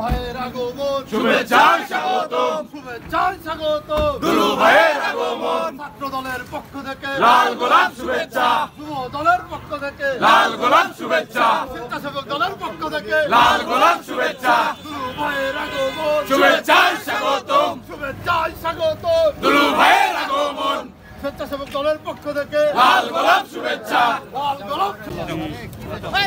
바에라고 몬 শুভেচ্ছা স্বাগতম শুভেচ্ছা স্বাগতম দুলু 바에라고 몬 ছাত্র দলের পক্ষ থেকে লাল গোলাপ শুভেচ্ছা যুব দলের পক্ষ থেকে লাল গোলাপ শুভেচ্ছা স্বেচ্ছাসেবক দলের পক্ষ থেকে লাল গোলাপ শুভেচ্ছা দুলু 바에라고 몬 শুভেচ্ছা স্বাগতম শুভেচ্ছা স্বাগতম দুলু 바에라고 몬 স্বেচ্ছাসেবক দলের পক্ষ থেকে লাল গোলাপ শুভেচ্ছা লাল গোলাপ ভাই